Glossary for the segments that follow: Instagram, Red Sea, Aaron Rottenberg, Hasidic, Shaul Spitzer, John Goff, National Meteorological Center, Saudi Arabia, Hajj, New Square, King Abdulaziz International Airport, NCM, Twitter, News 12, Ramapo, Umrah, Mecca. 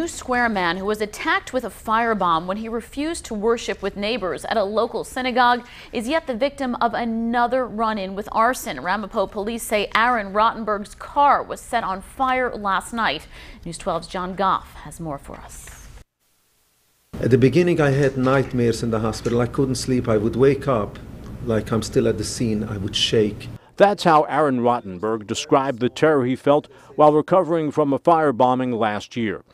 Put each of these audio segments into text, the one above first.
New Square man who was attacked with a firebomb when he refused to worship with neighbors at a local synagogue is yet the victim of another run-in with arson. Ramapo police say Aaron Rottenberg's car was set on fire last night. News 12's John Goff has more for us. At the beginning, I had nightmares in the hospital. I couldn't sleep. I would wake up like I'm still at the scene. I would shake. That's how Aaron Rottenberg described the terror he felt while recovering from a firebombing last year.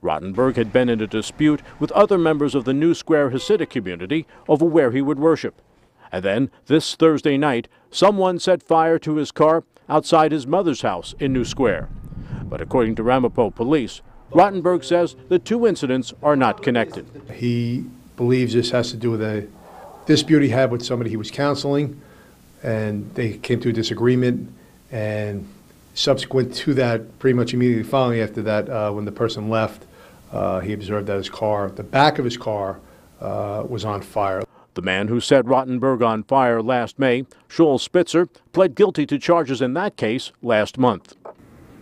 Rottenberg had been in a dispute with other members of the New Square Hasidic community over where he would worship. And then, this Thursday night, someone set fire to his car outside his mother's house in New Square. But according to Ramapo police, Rottenberg says the two incidents are not connected. He believes this has to do with a dispute he had with somebody he was counseling, and they came to a disagreement, and subsequent to that, pretty much immediately following after that, when the person left, he observed that his car, the back of his car, was on fire. The man who set Rottenberg on fire last May, Shaul Spitzer, pled guilty to charges in that case last month.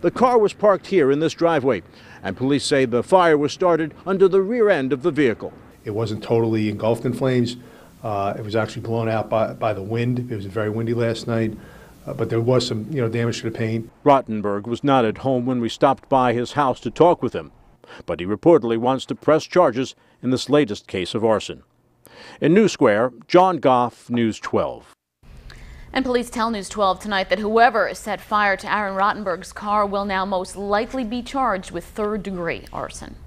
The car was parked here in this driveway, and police say the fire was started under the rear end of the vehicle. It wasn't totally engulfed in flames. It was actually blown out by the wind. It was very windy last night, but there was some damage to the paint. Rottenberg was not at home when we stopped by his house to talk with him, but he reportedly wants to press charges in this latest case of arson. In New Square, John Goff, News 12. And police tell News 12 tonight that whoever set fire to Aaron Rottenberg's car will now most likely be charged with third-degree arson.